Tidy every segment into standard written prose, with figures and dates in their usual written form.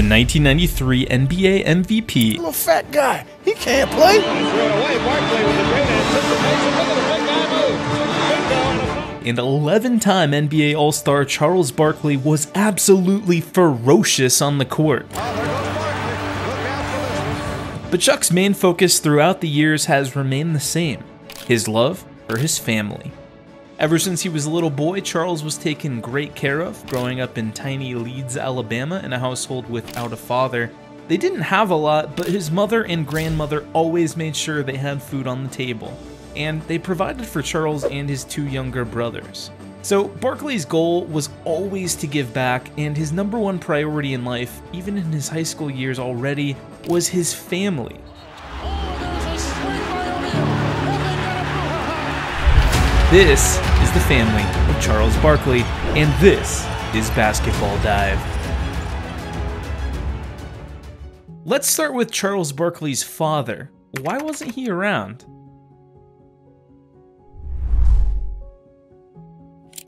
the 1993 NBA MVP. I'm a fat guy. He can't play. And 11-time NBA All-Star Charles Barkley was absolutely ferocious on the court. But Chuck's main focus throughout the years has remained the same: his love for his family. Ever since he was a little boy, Charles was taken great care of, growing up in tiny Leeds, Alabama, in a household without a father. They didn't have a lot, but his mother and grandmother always made sure they had food on the table, and they provided for Charles and his two younger brothers. So Barkley's goal was always to give back, and his number one priority in life, even in his high school years already, was his family. This is the family of Charles Barkley, and this is Basketball Dive. Let's start with Charles Barkley's father. Why wasn't he around?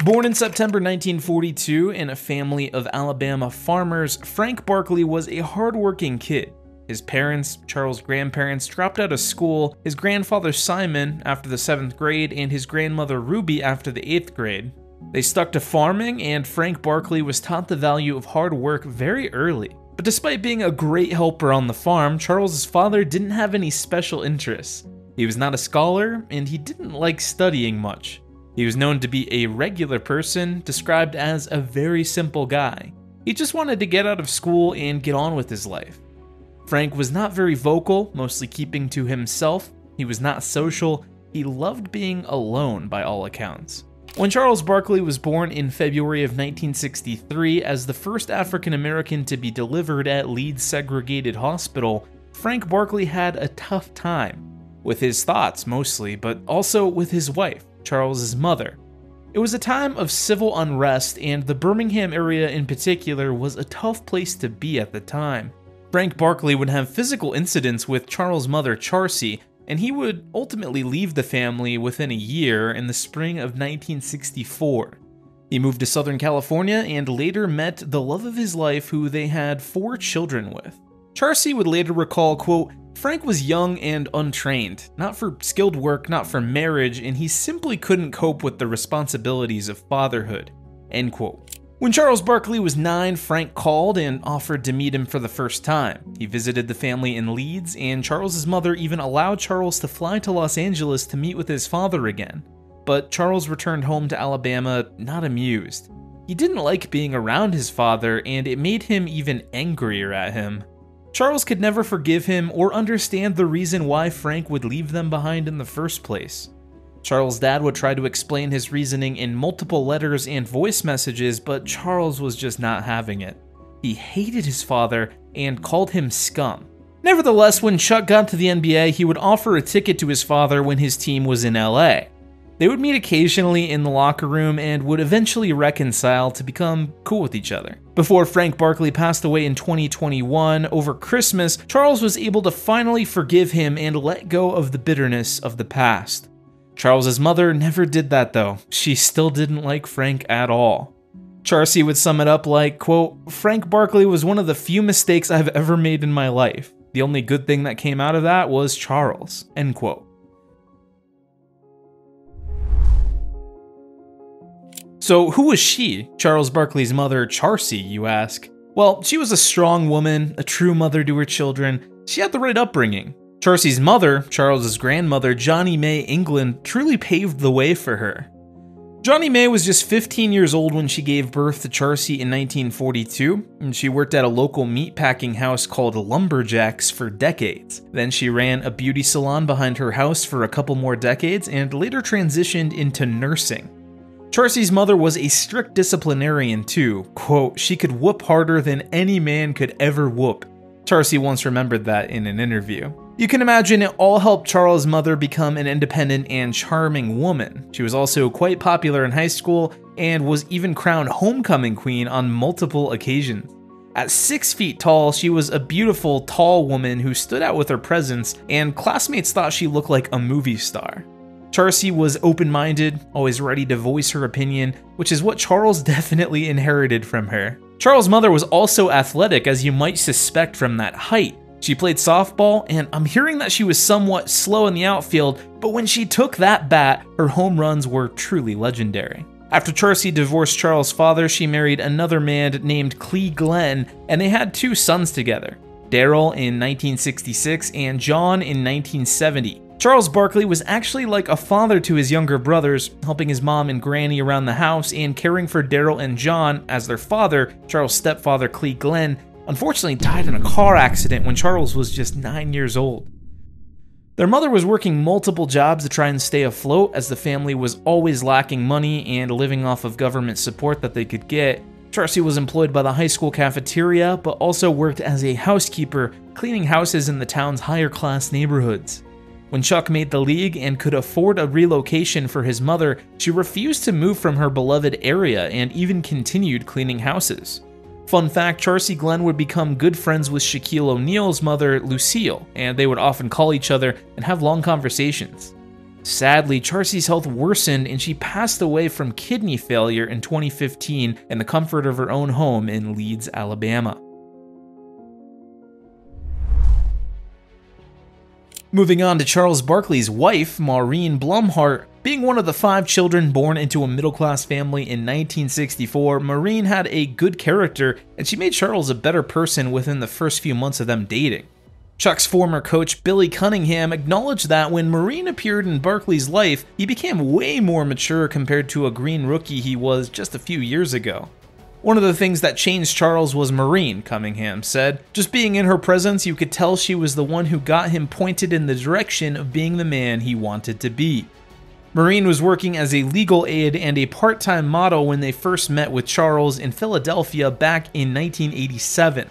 Born in September 1942 in a family of Alabama farmers, Frank Barkley was a hardworking kid. His parents, Charles' grandparents, dropped out of school, his grandfather Simon after the 7th grade and his grandmother Ruby after the 8th grade. They stuck to farming, and Frank Barkley was taught the value of hard work very early. But despite being a great helper on the farm, Charles' father didn't have any special interests. He was not a scholar, and he didn't like studying much. He was known to be a regular person, described as a very simple guy. He just wanted to get out of school and get on with his life. Frank was not very vocal, mostly keeping to himself. He was not social. He loved being alone by all accounts. When Charles Barkley was born in February of 1963 as the first African American to be delivered at Leeds Segregated Hospital, Frank Barkley had a tough time, with his thoughts mostly, but also with his wife, Charles's mother. It was a time of civil unrest, and the Birmingham area in particular was a tough place to be at the time. Frank Barkley would have physical incidents with Charles' mother, Charcy, and he would ultimately leave the family within a year in the spring of 1964. He moved to Southern California and later met the love of his life, who they had 4 children with. Charcy would later recall, quote, "Frank was young and untrained, not for skilled work, not for marriage, and he simply couldn't cope with the responsibilities of fatherhood," end quote. When Charles Barkley was 9, Frank called and offered to meet him for the first time. He visited the family in Leeds, and Charles's mother even allowed Charles to fly to Los Angeles to meet with his father again. But Charles returned home to Alabama not amused. He didn't like being around his father, and it made him even angrier at him. Charles could never forgive him or understand the reason why Frank would leave them behind in the first place. Charles' dad would try to explain his reasoning in multiple letters and voice messages, but Charles was just not having it. He hated his father and called him scum. Nevertheless, when Chuck got to the NBA, he would offer a ticket to his father when his team was in LA. They would meet occasionally in the locker room and would eventually reconcile to become cool with each other. Before Frank Barkley passed away in 2021, over Christmas, Charles was able to finally forgive him and let go of the bitterness of the past. Charles's mother never did that though. She still didn't like Frank at all. Charcy would sum it up like, quote, "Frank Barkley was one of the few mistakes I've ever made in my life. The only good thing that came out of that was Charles," end quote. So who was she, Charles Barkley's mother, Charcy, you ask? Well, she was a strong woman, a true mother to her children. She had the right upbringing. Charcy's mother, Charles's grandmother, Johnny May England, truly paved the way for her. Johnny May was just 15 years old when she gave birth to Charcy in 1942, and she worked at a local meatpacking house called Lumberjacks for decades. Then she ran a beauty salon behind her house for a couple more decades and later transitioned into nursing. Charcy's mother was a strict disciplinarian too. Quote, "She could whoop harder than any man could ever whoop." Charcy once remembered that in an interview. You can imagine it all helped Charles' mother become an independent and charming woman. She was also quite popular in high school and was even crowned homecoming queen on multiple occasions. At 6 feet tall, she was a beautiful, tall woman who stood out with her presence, and classmates thought she looked like a movie star. Charcy was open-minded, always ready to voice her opinion, which is what Charles definitely inherited from her. Charles' mother was also athletic, as you might suspect from that height. She played softball, and I'm hearing that she was somewhat slow in the outfield, but when she took that bat, her home runs were truly legendary. After Charcy divorced Charles' father, she married another man named Clee Glenn, and they had two sons together, Darryl in 1966 and John in 1970. Charles Barkley was actually like a father to his younger brothers, helping his mom and granny around the house and caring for Darryl and John as their father. Charles' stepfather, Clee Glenn, unfortunately died in a car accident when Charles was just 9 years old. Their mother was working multiple jobs to try and stay afloat, as the family was always lacking money and living off of government support that they could get. Charcy was employed by the high school cafeteria, but also worked as a housekeeper, cleaning houses in the town's higher class neighborhoods. When Chuck made the league and could afford a relocation for his mother, she refused to move from her beloved area and even continued cleaning houses. Fun fact, Charcy Glenn would become good friends with Shaquille O'Neal's mother, Lucille, and they would often call each other and have long conversations. Sadly, Charcy's health worsened and she passed away from kidney failure in 2015 in the comfort of her own home in Leeds, Alabama. Moving on to Charles Barkley's wife, Maureen Blumhart. Being one of the five children born into a middle-class family in 1964, Maureen had a good character, and she made Charles a better person within the first few months of them dating. Chuck's former coach, Billy Cunningham, acknowledged that when Maureen appeared in Barkley's life, he became way more mature compared to a green rookie he was just a few years ago. "One of the things that changed Charles was Maureen," Cunningham said. "Just being in her presence, you could tell she was the one who got him pointed in the direction of being the man he wanted to be." Maureen was working as a legal aide and a part-time model when they first met with Charles in Philadelphia back in 1987.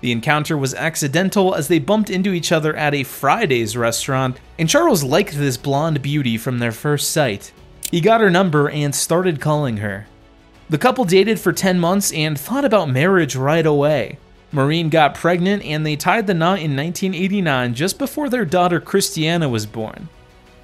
The encounter was accidental as they bumped into each other at a Fridays restaurant, and Charles liked this blonde beauty from their first sight. He got her number and started calling her. The couple dated for 10 months and thought about marriage right away. Maureen got pregnant and they tied the knot in 1989, just before their daughter Christiana was born.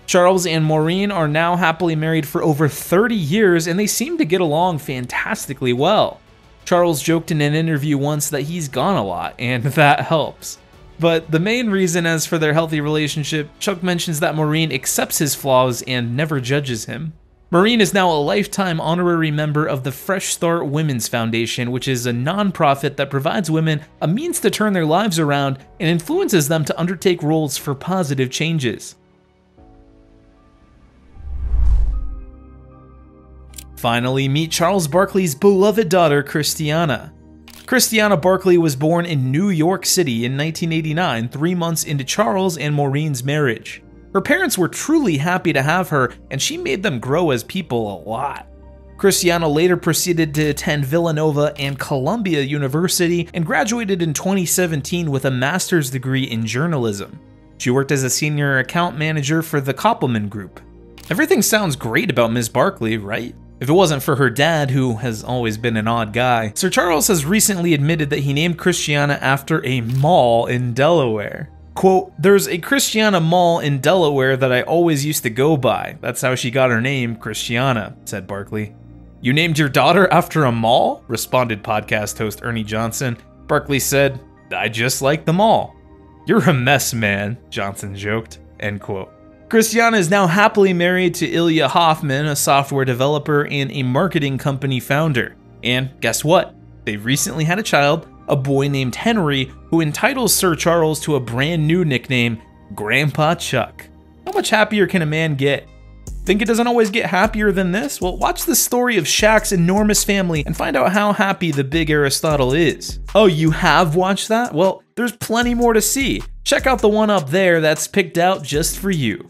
Charles and Maureen are now happily married for over 30 years, and they seem to get along fantastically well. Charles joked in an interview once that he's gone a lot, and that helps. But the main reason as for their healthy relationship, Chuck mentions that Maureen accepts his flaws and never judges him. Maureen is now a lifetime honorary member of the Fresh Start Women's Foundation, which is a nonprofit that provides women a means to turn their lives around and influences them to undertake roles for positive changes. Finally, meet Charles Barkley's beloved daughter, Christiana. Christiana Barkley was born in New York City in 1989, 3 months into Charles and Maureen's marriage. Her parents were truly happy to have her, and she made them grow as people a lot. Christiana later proceeded to attend Villanova and Columbia University and graduated in 2017 with a master's degree in journalism. She worked as a senior account manager for the Koppelman Group. Everything sounds great about Ms. Barkley, right? If it wasn't for her dad, who has always been an odd guy, Sir Charles has recently admitted that he named Christiana after a mall in Delaware. Quote, "There's a Christiana Mall in Delaware that I always used to go by. That's how she got her name, Christiana," said Barkley. "You named your daughter after a mall?" responded podcast host Ernie Johnson. Barkley said, "I just like the mall." "You're a mess, man," Johnson joked, end quote. Christiana is now happily married to Ilya Hoffman, a software developer and a marketing company founder. And guess what? They recently had a child, a boy named Henry, who entitles Sir Charles to a brand new nickname, Grandpa Chuck. How much happier can a man get? Think it doesn't always get happier than this? Well, watch the story of Shaq's enormous family and find out how happy the big Aristotle is. Oh, you have watched that? Well, there's plenty more to see. Check out the one up there that's picked out just for you.